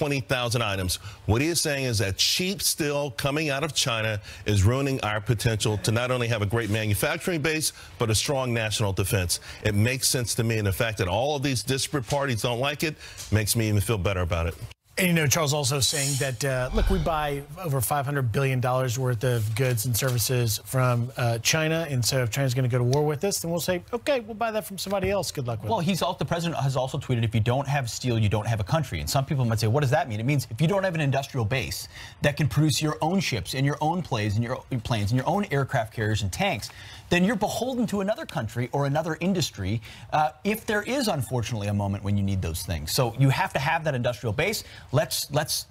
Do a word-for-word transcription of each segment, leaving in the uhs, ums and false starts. twenty thousand items. What he is saying is that cheap steel coming out of China is ruining our potential to not only have a great manufacturing base, but a strong national defense. It makes sense to me, and the fact that all of these disparate parties don't like it makes me even feel better about it. And, you know, Charles also saying that, uh, look, we buy over five hundred billion dollars worth of goods and services from uh, China. And so if China's going to go to war with us, then we'll say, OK, we'll buy that from somebody else. Good luck with it. Well, he's all, the president has also tweeted, if you don't have steel, you don't have a country. And some people might say, what does that mean? It means if you don't have an industrial base that can produce your own ships and your own planes and your own planes and your own aircraft carriers and tanks, then you're beholden to another country or another industry uh, if there is, unfortunately, a moment when you need those things. So you have to have that industrial base. Let's let's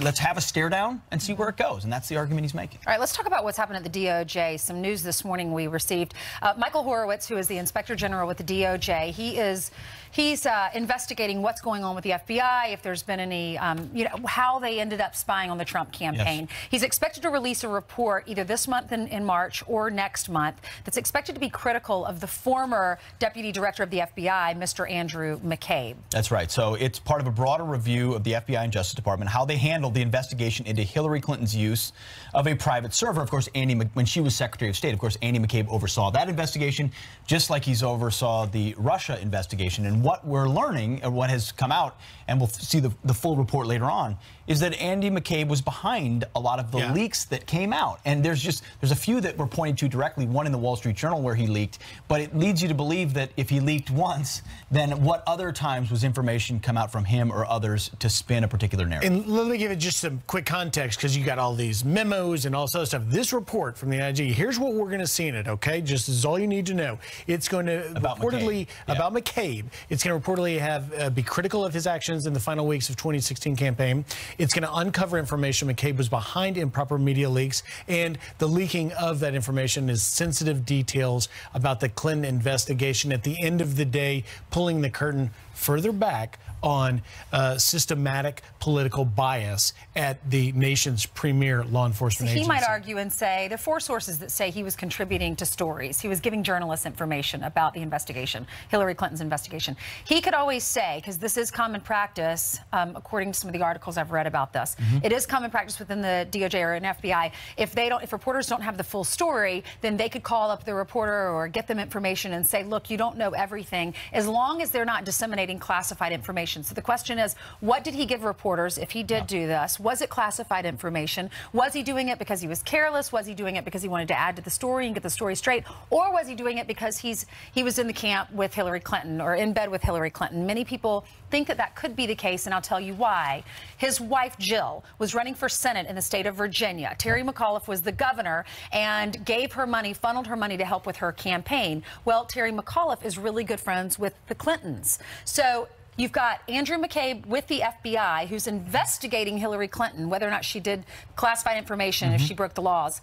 let's have a stare down and see where it goes. And that's the argument he's making. All right, let's talk about what's happened at the D O J. Some news this morning we received. Uh, Michael Horowitz, who is the inspector general with the D O J, he is he's uh, investigating what's going on with the F B I, if there's been any, um, you know, how they ended up spying on the Trump campaign. Yes. He's expected to release a report either this month in, in March or next month that's expected to be critical of the former deputy director of the F B I, Mister Andrew McCabe. That's right. So it's part of a broader review of the F B I and Justice Department, how they They handled the investigation into Hillary Clinton's use of a private server. Of course, Andy, when she was Secretary of State, of course, Andy McCabe oversaw that investigation, just like he's oversaw the Russia investigation. And what we're learning, and what has come out, and we'll see the, the full report later on, is that Andy McCabe was behind a lot of the yeah. leaks that came out. And there's just there's a few that were pointed to directly. One in the Wall Street Journal where he leaked, but it leads you to believe that if he leaked once, then what other times was information come out from him or others to spin a particular narrative? And let me give it just some quick context, because you got all these memos and all sorts of stuff. This report from the I G, here's what we're going to see in it, okay? Just this is all you need to know. It's going to about reportedly, McCabe. Yeah. about McCabe, it's going to reportedly have uh, be critical of his actions in the final weeks of twenty sixteen campaign. It's going to uncover information McCabe was behind improper media leaks, and the leaking of that information is sensitive details about the Clinton investigation. At the end of the day, pulling the curtain further back on uh, systematic political bias at the nation's premier law enforcement agency. He might argue and say there are four sources that say he was contributing to stories. He was giving journalists information about the investigation, Hillary Clinton's investigation. He could always say, because this is common practice, um, according to some of the articles I've read about this, mm-hmm. it is common practice within the D O J or an F B I. If they don't, if reporters don't have the full story, then they could call up the reporter or get them information and say, look, you don't know everything, as long as they're not disseminating classified information. So the question is, what did he give reporters if he did do this? Was it classified information? Was he doing it because he was careless? Was he doing it because he wanted to add to the story and get the story straight? Or was he doing it because he's he was in the camp with Hillary Clinton or in bed with Hillary Clinton? Many people think that that could be the case, and I'll tell you why. His wife, Jill, was running for Senate in the state of Virginia. Terry McAuliffe was the governor and gave her money, funneled her money to help with her campaign. Well, Terry McAuliffe is really good friends with the Clintons. So you've got Andrew McCabe with the F B I, who's investigating Hillary Clinton, whether or not she did classified information, mm-hmm. if she broke the laws.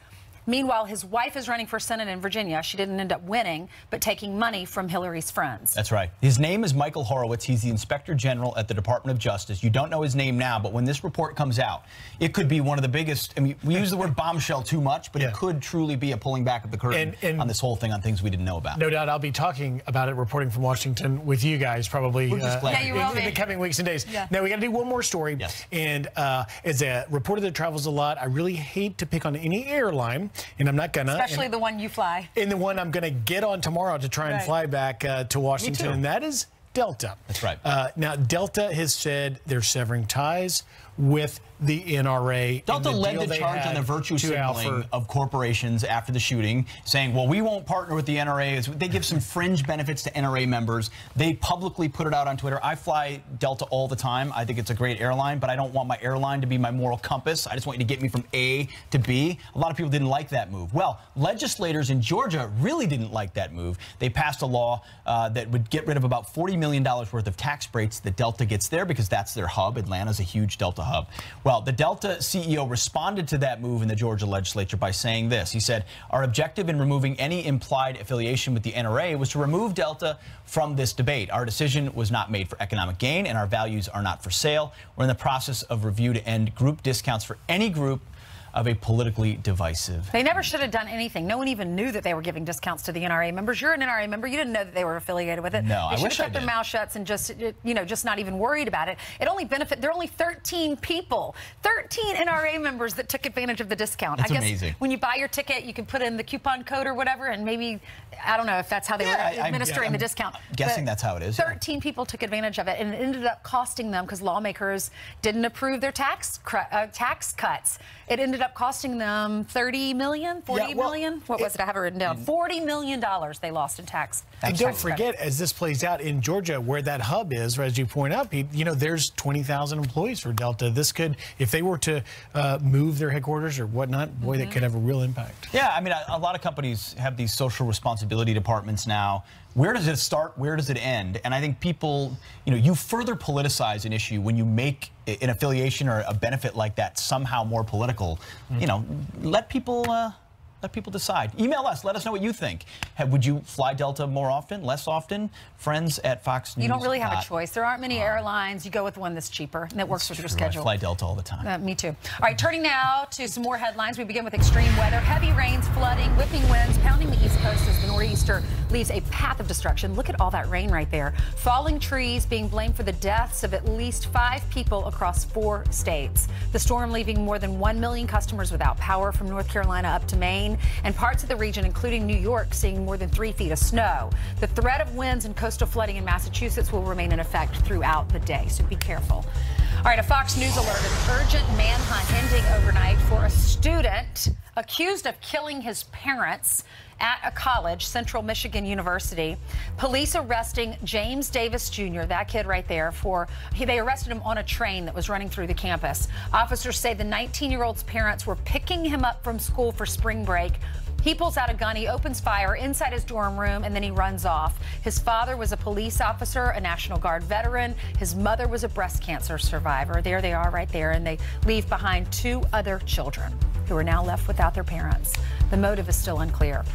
Meanwhile, his wife is running for Senate in Virginia. She didn't end up winning, but taking money from Hillary's friends. That's right. His name is Michael Horowitz. He's the inspector general at the Department of Justice. You don't know his name now, but when this report comes out, it could be one of the biggest. I mean, we use the word bombshell too much, but yeah. it could truly be a pulling back of the curtain and, and on this whole thing, on things we didn't know about. No doubt. I'll be talking about it, reporting from Washington with you guys probably uh, yeah, you in, in the coming weeks and days. Yeah. Now, we got to do one more story. Yes. And uh, as a reporter that travels a lot, I really hate to pick on any airline. And I'm not gonna. Especially and, the one you fly. And the one I'm gonna get on tomorrow to try right. and fly back uh, to Washington. And that is Delta. That's right. Uh, now, Delta has said they're severing ties with the N R A. Delta led the charge on the virtue signaling of corporations after the shooting, saying, well, we won't partner with the N R A. They give some fringe benefits to N R A members. They publicly put it out on Twitter. I fly Delta all the time. I think it's a great airline, but I don't want my airline to be my moral compass. I just want you to get me from A to B. A lot of people didn't like that move. Well, legislators in Georgia really didn't like that move. They passed a law uh, that would get rid of about forty million dollars worth of tax breaks that Delta gets there, because that's their hub. Atlanta's a huge Delta hub. Hub. Well, the Delta C E O responded to that move in the Georgia legislature by saying this. He said, our objective in removing any implied affiliation with the N R A was to remove Delta from this debate. Our decision was not made for economic gain, and our values are not for sale. We're in the process of review to end group discounts for any group of a politically divisive. They never should have done anything. No one even knew that they were giving discounts to the N R A members. You're an N R A member. You didn't know that they were affiliated with it. No, they I wish have kept I did. Their mouth shut and just, you know, just not even worried about it. It only benefit. There are only thirteen people, thirteen N R A members that took advantage of the discount. That's I guess amazing. When you buy your ticket, you can put in the coupon code or whatever, and maybe I don't know if that's how they yeah, were administering I, yeah, the discount. I'm guessing but that's how it is. Thirteen yeah. people took advantage of it, and it ended up costing them because lawmakers didn't approve their tax uh, tax cuts. It ended up costing them thirty million dollars, forty yeah, well, million. What it, was it? I have it written down. forty million dollars they lost in tax. And don't tax forget, credits. As this plays out in Georgia, where that hub is, as you point out, Pete, you know, there's twenty thousand employees for Delta. This could, if they were to uh, move their headquarters or whatnot, boy, mm-hmm. that could have a real impact. Yeah, I mean, a, a lot of companies have these social responsibility departments now. Where does it start? Where does it end? And I think people, you know, you further politicize an issue when you make an affiliation or a benefit like that somehow more political. Mm-hmm. You know, let people uh, let people decide. Email us. Let us know what you think. Have, would you fly Delta more often, less often? Friends at Fox News. You don't really have uh, a choice. There aren't many uh, airlines. You go with one that's cheaper and that works with true. your schedule. I fly Delta all the time. Uh, me too. All right, turning now to some more headlines. We begin with extreme weather. Heavy rains, flooding, whipping winds, pounding the East Coast as the nor'easter leaves a path of destruction. Look at all that rain right there. Falling trees being blamed for the deaths of at least five people across four states. The storm leaving more than one million customers without power from North Carolina up to Maine, and parts of the region, including New York, seeing more than three feet of snow. The threat of winds and coastal flooding in Massachusetts will remain in effect throughout the day, so be careful. All right, a Fox News alert, an urgent manhunt ending overnight for a student accused of killing his parents at a college, Central Michigan University. Police arresting James Davis, Junior, that kid right there, for he, they arrested him on a train that was running through the campus. Officers say the nineteen-year-old's parents were picking him up from school for spring break. He pulls out a gun, he opens fire inside his dorm room, and then he runs off. His father was a police officer, a National Guard veteran. His mother was a breast cancer survivor. There they are right there, and they leave behind two other children who are now left without their parents. The motive is still unclear.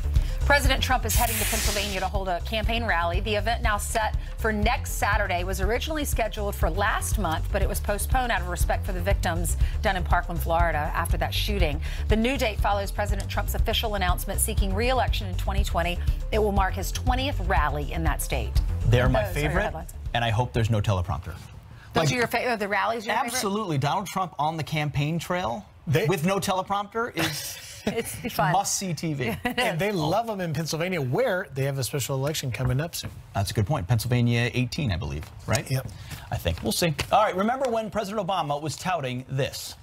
President Trump is heading to Pennsylvania to hold a campaign rally. The event, now set for next Saturday, was originally scheduled for last month, but it was postponed out of respect for the victims done in Parkland, Florida, after that shooting. The new date follows President Trump's official announcement seeking re-election in twenty twenty. It will mark his twentieth rally in that state. They're my favorite, and I hope there's no teleprompter. Those are your favorite, the rallies your favorite? Absolutely. Donald Trump on the campaign trail They, with no teleprompter is it's fun. Must see T V. And they love them in Pennsylvania, where they have a special election coming up soon. That's a good point. Pennsylvania eighteen, I believe, right? Yep. I think. We'll see. All right. Remember when President Obama was touting this?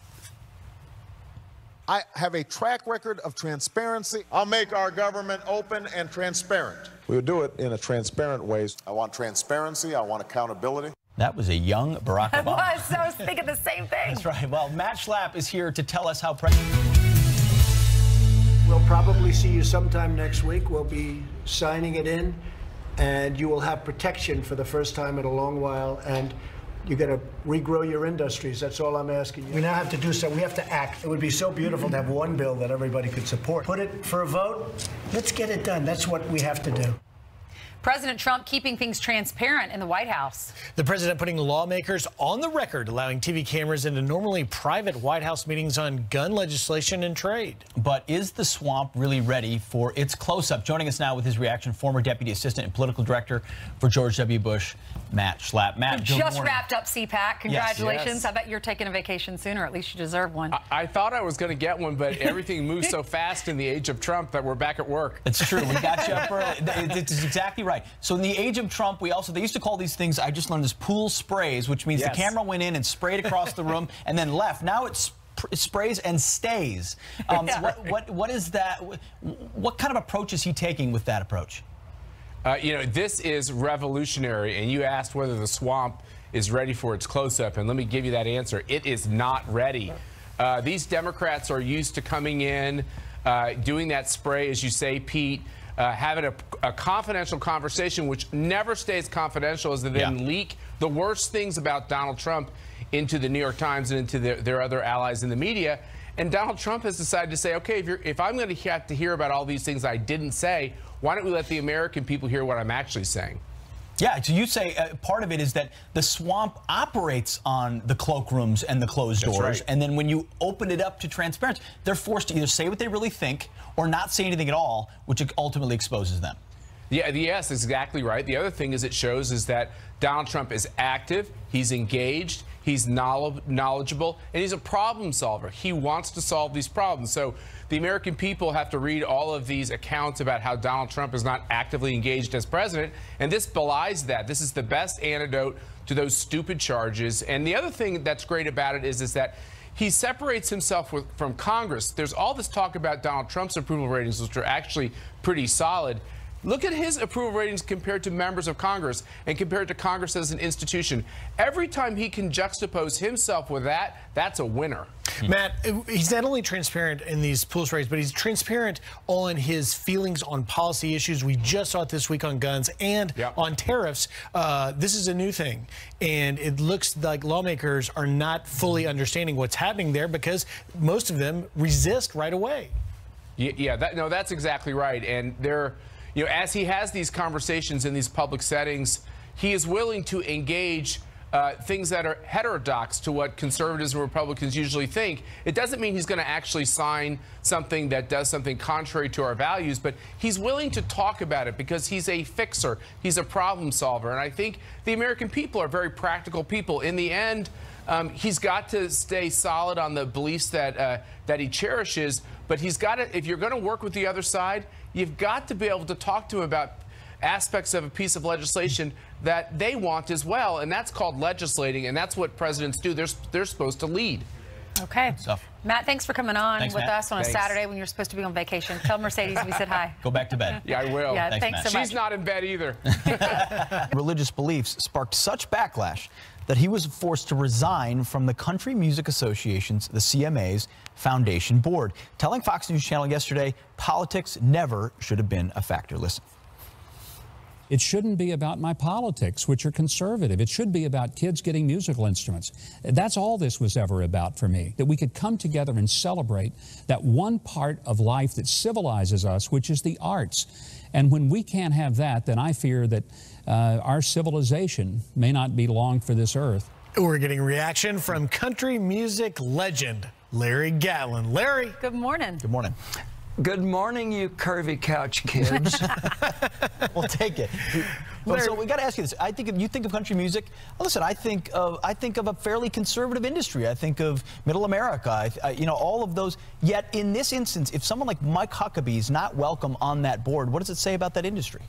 I have a track record of transparency. I'll make our government open and transparent. We'll do it in a transparent way. I want transparency. I want accountability. That was a young Barack Obama. I was, I was thinking the same thing. That's right. Well, Matt Schlapp is here to tell us how president. We'll probably see you sometime next week. We'll be signing it in, and you will have protection for the first time in a long while, and you're going to regrow your industries. That's all I'm asking you. We now have to do so. We have to act. It would be so beautiful to have one bill that everybody could support. Put it for a vote. Let's get it done. That's what we have to do. President Trump keeping things transparent in the White House. The president putting lawmakers on the record, allowing T V cameras into normally private White House meetings on gun legislation and trade. But is the swamp really ready for its close-up? Joining us now with his reaction, former deputy assistant and political director for George W. Bush, Matt Schlapp. Matt, good morning. Just wrapped up C PAC. Congratulations. Yes, yes. I bet you're taking a vacation soon, or at least you deserve one. I, I thought I was going to get one, but everything moves so fast in the age of Trump that we're back at work. It's true. We got you up early. It's exactly right. Right. So in the age of Trump, we also, they used to call these things, I just learned this, pool sprays, which means yes. the camera went in and sprayed across the room and then left. Now it's It sprays and stays. Um, yeah. what, what, what is that? What kind of approach is he taking with that approach? Uh, you know, this is revolutionary. And you asked whether the swamp is ready for its close-up. And let me give you that answer. It is not ready. Uh, these Democrats are used to coming in, uh, doing that spray, as you say, Pete. Uh, having a, a confidential conversation, which never stays confidential, is to then yeah. leak the worst things about Donald Trump into the New York Times and into their, their other allies in the media. And Donald Trump has decided to say, okay, if, you're, if I'm going to have to hear about all these things I didn't say, why don't we let the American people hear what I'm actually saying? Yeah, so you say uh, part of it is that the swamp operates on the cloakrooms and the closed doors. That's right. And then when you open it up to transparency, they're forced to either say what they really think or not say anything at all, which ultimately exposes them. Yeah, yes, that's exactly right. The other thing is it shows is that Donald Trump is active, he's engaged, he's knowledgeable, and he's a problem solver. He wants to solve these problems. So the American people have to read all of these accounts about how Donald Trump is not actively engaged as president, and this belies that. This is the best antidote to those stupid charges. And the other thing that's great about it is, is that he separates himself with, from Congress. There's all this talk about Donald Trump's approval ratings, which are actually pretty solid. Look at his approval ratings compared to members of Congress and compared to Congress as an institution. Every time he can juxtapose himself with that, that's a winner. Matt, he's not only transparent in these poll rates, but he's transparent on his feelings on policy issues. We just saw it this week on guns and yep. on tariffs. Uh, this is a new thing, and it looks like lawmakers are not fully understanding what's happening there because most of them resist right away. Yeah, yeah that, no, that's exactly right, and they're... You know, as he has these conversations in these public settings, he is willing to engage uh, things that are heterodox to what conservatives and Republicans usually think. It doesn't mean he's going to actually sign something that does something contrary to our values, but he's willing to talk about it because he's a fixer. He's a problem solver. And I think the American people are very practical people. In the end, um, he's got to stay solid on the beliefs that, uh, that he cherishes, but he's got to, if you're going to work with the other side, you've got to be able to talk to him about aspects of a piece of legislation that they want as well, and that's called legislating, and that's what presidents do. They're, they're supposed to lead. Okay. Matt, thanks for coming on thanks, with Matt. us on thanks. a Saturday when you're supposed to be on vacation. Tell Mercedes we said hi. Go back to bed. Yeah, I will. Yeah, thanks, thanks so much. She's not in bed either. Religious beliefs sparked such backlash that he was forced to resign from the Country Music Association's, the C M A's, foundation board, telling Fox News Channel yesterday politics never should have been a factor. Listen. It shouldn't be about my politics, which are conservative. It should be about kids getting musical instruments. That's all this was ever about for me, that we could come together and celebrate that one part of life that civilizes us, which is the arts. And when we can't have that, then I fear that uh, our civilization may not be long for this earth. We're getting reaction from country music legend Larry Gatlin. Larry. Good morning. Good morning. Good morning, you curvy couch kids. We'll take it. Well, so we got to ask you this. I think if you think of country music, listen, I think of I think of a fairly conservative industry. I think of Middle America. I, I, you know, all of those. Yet in this instance, if someone like Mike Huckabee is not welcome on that board, what does it say about that industry?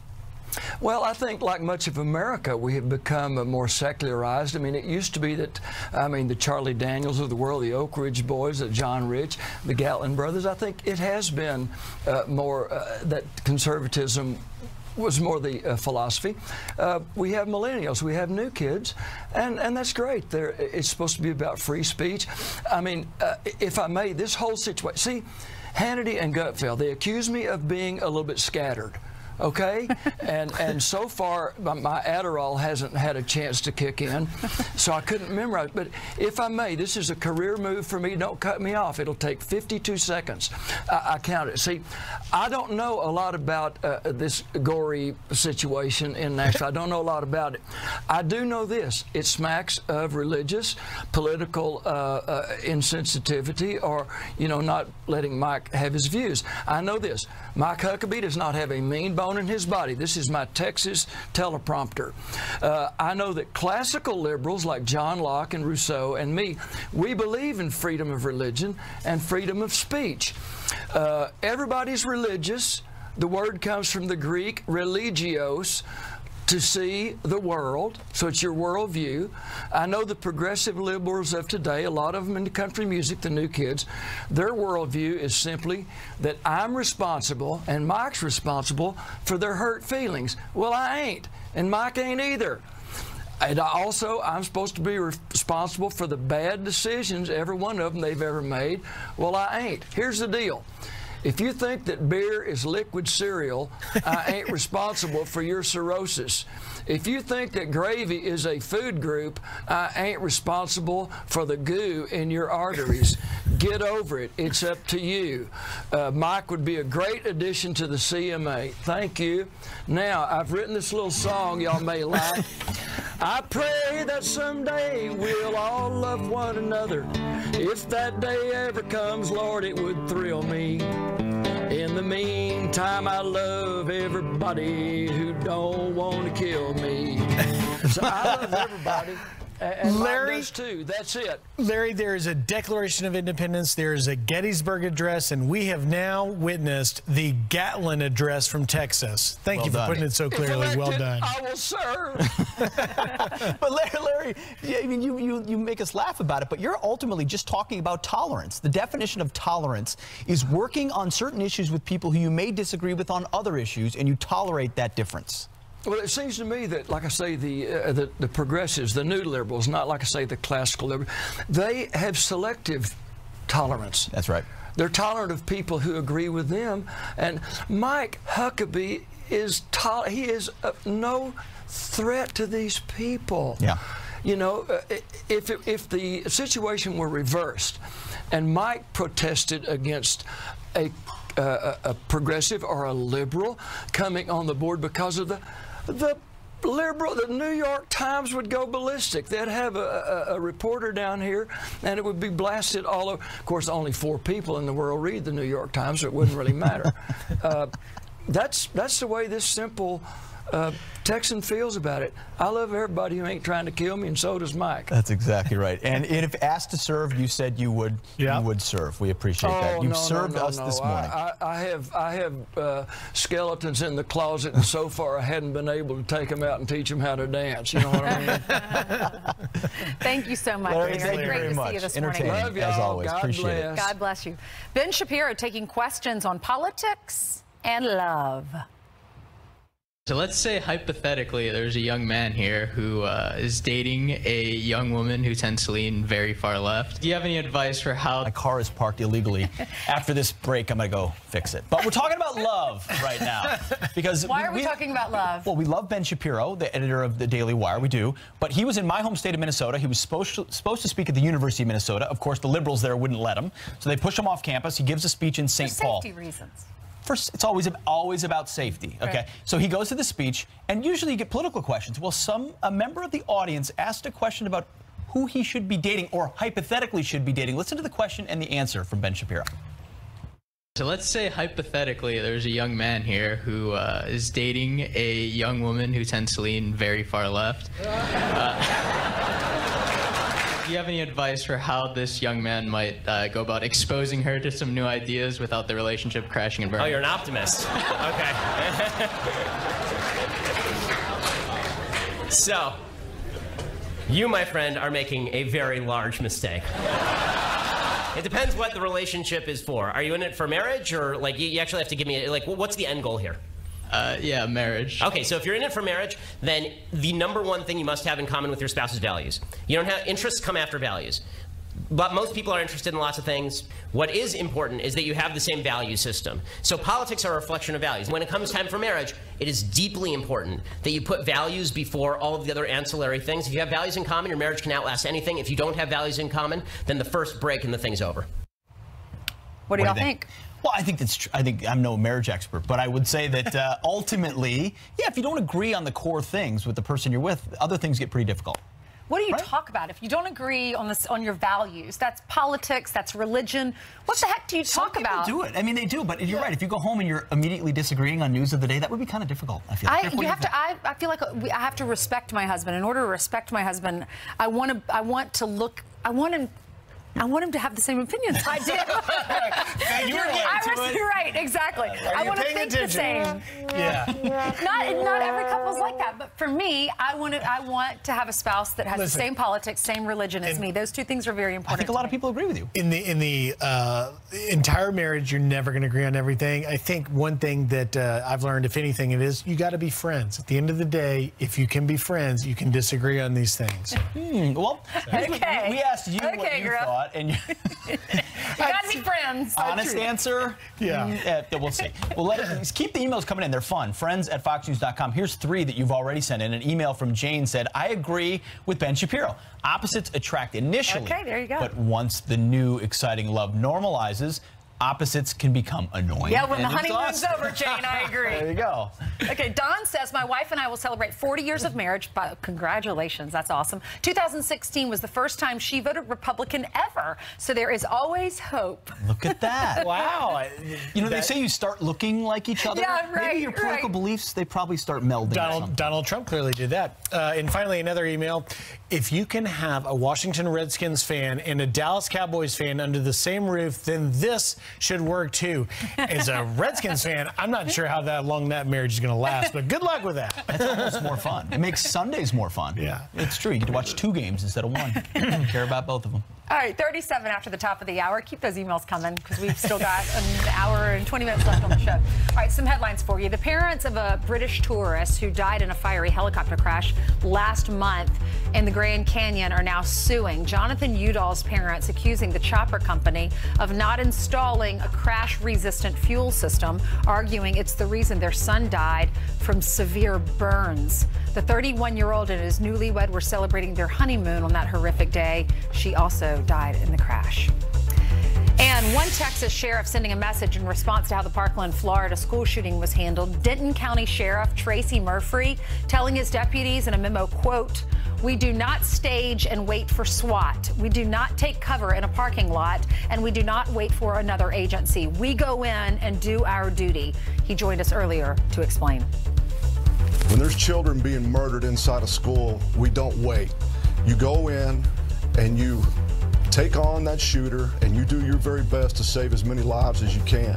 Well, I think like much of America, we have become more secularized. I mean, it used to be that, I mean, the Charlie Daniels of the world, the Oak Ridge Boys, the John Rich, the Gatlin Brothers, I think it has been uh, more uh, that conservatism was more the uh, philosophy. Uh, we have millennials, we have new kids, and, and that's great. They're, it's supposed to be about free speech. I mean, uh, if I may, this whole situation, see, Hannity and Gutfeld, they accuse me of being a little bit scattered. Okay, and and so far my Adderall hasn't had a chance to kick in, so I couldn't memorize. But if I may, this is a career move for me. Don't cut me off. It'll take fifty-two seconds. I, I count it. See, I don't know a lot about uh, this gory situation in Nashville. I don't know a lot about it. I do know this: it smacks of religious, political uh, uh, insensitivity, or you know, not letting Mike have his views. I know this: Mike Huckabee does not have a mean bone in his body. This is my Texas teleprompter. Uh, I know that classical liberals like John Locke and Rousseau and me, we believe in freedom of religion and freedom of speech. Uh, everybody's religious. The word comes from the Greek religios, to see the world, so it's your worldview. I know the progressive liberals of today, a lot of them in country music, the new kids, their worldview is simply that I'm responsible and Mike's responsible for their hurt feelings. Well, I ain't, and Mike ain't either. And I also, I'm supposed to be responsible for the bad decisions, every one of them they've ever made. Well, I ain't. Here's the deal. If you think that beer is liquid cereal, I ain't responsible for your cirrhosis. If you think that gravy is a food group, I ain't responsible for the goo in your arteries. Get over it. It's up to you. Uh, Mike would be a great addition to the C M A. Thank you. Now, I've written this little song y'all may like. I pray that someday we'll all love one another. If that day ever comes, Lord, it would thrill me. In the meantime, I love everybody who don't want to kill me. So I love everybody. And Larry, too. That's it. Larry, there is a Declaration of Independence. There is a Gettysburg Address, and we have now witnessed the Gatlin Address from Texas. Thank well you for done. Putting it so clearly. Elected, well done. I will serve. But Larry, Larry, yeah, I mean, you, you you make us laugh about it, but you're ultimately just talking about tolerance. The definition of tolerance is working on certain issues with people who you may disagree with on other issues, and you tolerate that difference. Well, it seems to me that, like I say, the, uh, the the progressives, the new liberals, not like I say the classical liberals, they have selective tolerance. That's right. They're tolerant of people who agree with them. And Mike Huckabee is tol he is uh, no threat to these people. Yeah. You know, uh, if it, if the situation were reversed, and Mike protested against a uh, a progressive or a liberal coming on the board because of the The liberal, the New York Times would go ballistic. They'd have a, a, a reporter down here, and it would be blasted all over. Of course, only four people in the world read the New York Times, so it wouldn't really matter. uh, that's that's the way this simple uh, Texan feels about it. I love everybody who ain't trying to kill me, and so does Mike. That's exactly right. And if asked to serve, you said you would. Yeah. You would serve. We appreciate oh, that. You've no, served no, no, us no. this morning. I, I, I have. I have uh, skeletons in the closet, and so far I hadn't been able to take them out and teach them how to dance. You know what I mean? Thank you so much. Larry, thank you very to much. See you this morning. Love you as always. God appreciate bless. It. God bless you. Ben Shapiro taking questions on politics and love. So let's say hypothetically there's a young man here who uh, is dating a young woman who tends to lean very far left. Do you have any advice for how... My car is parked illegally. After this break, I'm going to go fix it. But we're talking about love right now. Because Why we, are we, we talking about love? Well, we love Ben Shapiro, the editor of The Daily Wire. We do. But he was in my home state of Minnesota. He was supposed to, supposed to speak at the University of Minnesota. Of course, the liberals there wouldn't let him. So they push him off campus. He gives a speech in Saint Paul. For safety reasons. First, it's always always about safety. Okay, right. So he goes to the speech, and usually you get political questions. Well, some a member of the audience asked a question about who he should be dating, or hypothetically should be dating. Listen to the question and the answer from Ben Shapiro. So let's say hypothetically there's a young man here who uh, is dating a young woman who tends to lean very far left. uh, Do you have any advice for how this young man might uh, go about exposing her to some new ideas without the relationship crashing and burning? Oh, you're an optimist. Okay. So, you, my friend, are making a very large mistake. It depends what the relationship is for. Are you in it for marriage, or like you, you actually have to give me like what's the end goal here? Uh, yeah, marriage. Okay, so if you're in it for marriage, then the number one thing you must have in common with your spouse is values. You don't have interests come after values. But most people are interested in lots of things. What is important is that you have the same value system. So politics are a reflection of values. When it comes time for marriage, it is deeply important that you put values before all of the other ancillary things. If you have values in common, your marriage can outlast anything. If you don't have values in common, then the first break and the thing's over. What do y'all think? Well, I think that's tr I think I'm no marriage expert, but I would say that uh, ultimately, yeah, if you don't agree on the core things with the person you're with, other things get pretty difficult. What do you right? talk about if you don't agree on this on your values? That's politics, that's religion. What the heck do you talk Some about? Do it. I mean, they do, but you're yeah. right. If you go home and you're immediately disagreeing on news of the day, that would be kind of difficult. I feel. Like. I, you have to. I, I feel like I have to respect my husband. In order to respect my husband, I want to. I want to look. I want to. I want him to have the same opinions I do. You're right, exactly. Are I want to think attention? The same. Yeah. yeah. Not not every couple's like that, but for me, I want to I want to have a spouse that has Listen, the same politics, same religion as me. Those two things are very important. I think a lot me. Of people agree with you. In the in the uh, entire marriage, you're never going to agree on everything. I think one thing that uh, I've learned, if anything, it is you got to be friends. At the end of the day, if you can be friends, you can disagree on these things. hmm, well, okay. we, we asked you okay, what you girl. Thought. And you, you gotta be Becoming friends. Honest answer? Yeah. Uh, we'll see. Well, let us keep the emails coming in. They're fun. Friends at fox news dot com. Here's three that you've already sent in. An email from Jane said, I agree with Ben Shapiro. Opposites attract initially. Okay, there you go. But once the new exciting love normalizes, opposites can become annoying. Yeah, when the honeymoon's over, Jane, I agree. There you go. Okay, Don says, my wife and I will celebrate forty years of marriage. But congratulations, that's awesome. two thousand sixteen was the first time she voted Republican ever, so there is always hope. Look at that. Wow. You know, that, they say you start looking like each other. Yeah, right. Maybe your political right. beliefs, they probably start melding. Donald, Donald Trump clearly did that. Uh, and finally, another email. If you can have a Washington Redskins fan and a Dallas Cowboys fan under the same roof, then this should work too. As a Redskins fan, I'm not sure how that long that marriage is going to last, but good luck with that. That's almost more fun. It makes Sundays more fun. Yeah, it's true. You get to watch two games instead of one. Care about both of them. All right, thirty-seven after the top of the hour. Keep those emails coming because we've still got an hour and twenty minutes left on the show. All right, some headlines for you. The parents of a British tourist who died in a fiery helicopter crash last month in the Grand Canyon are now suing. Jonathan Udall's parents accusing the chopper company of not installing a crash-resistant fuel system, arguing it's the reason their son died from severe burns. The thirty-one-year-old and his newlywed were celebrating their honeymoon on that horrific day. She also died in the crash. And one Texas sheriff sending a message in response to how the Parkland, Florida school shooting was handled. Denton County Sheriff Tracy Murphy telling his deputies in a memo, quote, we do not stage and wait for SWAT. We do not take cover in a parking lot, and we do not wait for another agency. We go in and do our duty. He joined us earlier to explain. When there's children being murdered inside a school, we don't wait. You go in and you take on that shooter, and you do your very best to save as many lives as you can.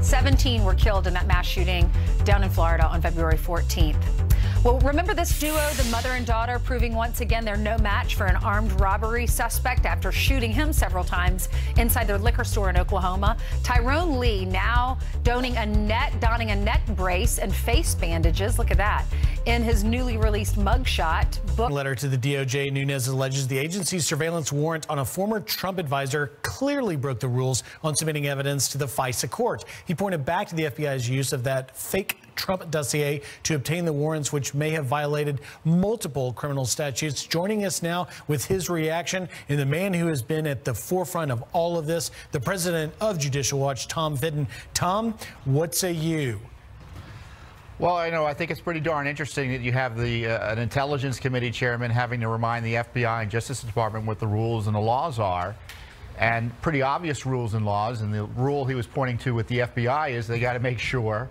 seventeen were killed in that mass shooting down in Florida on February fourteenth. Well, remember this duo, the mother and daughter, proving once again they're no match for an armed robbery suspect after shooting him several times inside their liquor store in Oklahoma. Tyrone Lee now donning a net, donning a neck brace and face bandages. Look at that. In his newly released mugshot book. Letter to the D O J, Nunes alleges the agency's surveillance warrant on a former Trump advisor clearly broke the rules on submitting evidence to the FISA court. He pointed back to the F B I's use of that fake Trump dossier to obtain the warrants, which may have violated multiple criminal statutes. Joining us now with his reaction, and the man who has been at the forefront of all of this, the president of Judicial Watch, Tom Fitton. Tom, what say you? Well, I know, I think it's pretty darn interesting that you have the uh, an intelligence committee chairman having to remind the F B I and Justice Department what the rules and the laws are, and pretty obvious rules and laws. And the rule he was pointing to with the F B I is they got to make sure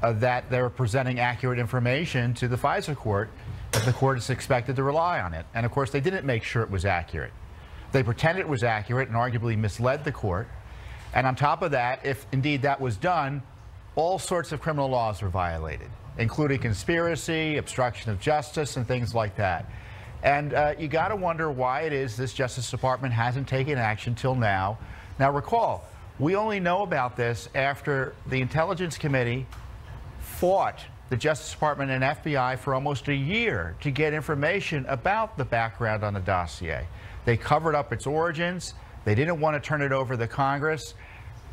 Uh, that they're presenting accurate information to the FISA court, that the court is expected to rely on it. And of course, they didn't make sure it was accurate. They pretended it was accurate and arguably misled the court. And on top of that, if indeed that was done, all sorts of criminal laws were violated, including conspiracy, obstruction of justice, and things like that. And uh, you got to wonder why it is this Justice Department hasn't taken action till now. Now, recall, we only know about this after the Intelligence Committee fought the Justice Department and F B I for almost a year to get information about the background on the dossier. They covered up its origins. They didn't want to turn it over to Congress.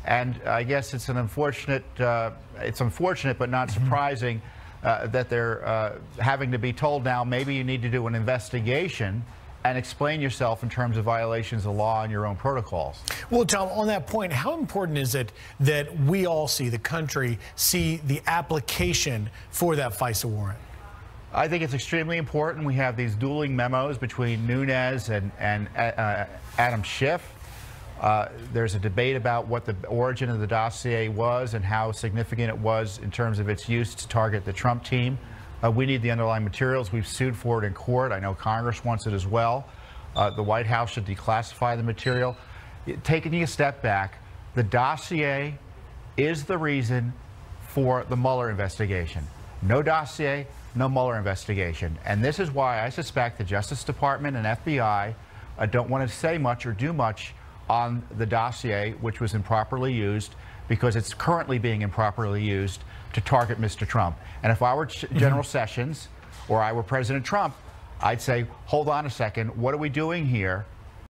And I guess it's an unfortunate, uh, it's unfortunate but not surprising uh, that they're uh, having to be told now, maybe you need to do an investigation and explain yourself in terms of violations of law and your own protocols. Well, Tom, on that point, how important is it that we all see, the country, see the application for that FISA warrant? I think it's extremely important. We have these dueling memos between Nunes and, and uh, Adam Schiff. Uh, there's a debate about what the origin of the dossier was and how significant it was in terms of its use to target the Trump team. Uh, we need the underlying materials. We've sued for it in court. I know Congress wants it as well. Uh, the White House should declassify the material. Taking a step back, the dossier is the reason for the Mueller investigation. No dossier, no Mueller investigation. And this is why I suspect the Justice Department and F B I uh, don't want to say much or do much on the dossier, which was improperly used, because it's currently being improperly used to target Mister Trump. And if I were General Sessions or I were President Trump, I'd say, hold on a second, what are we doing here?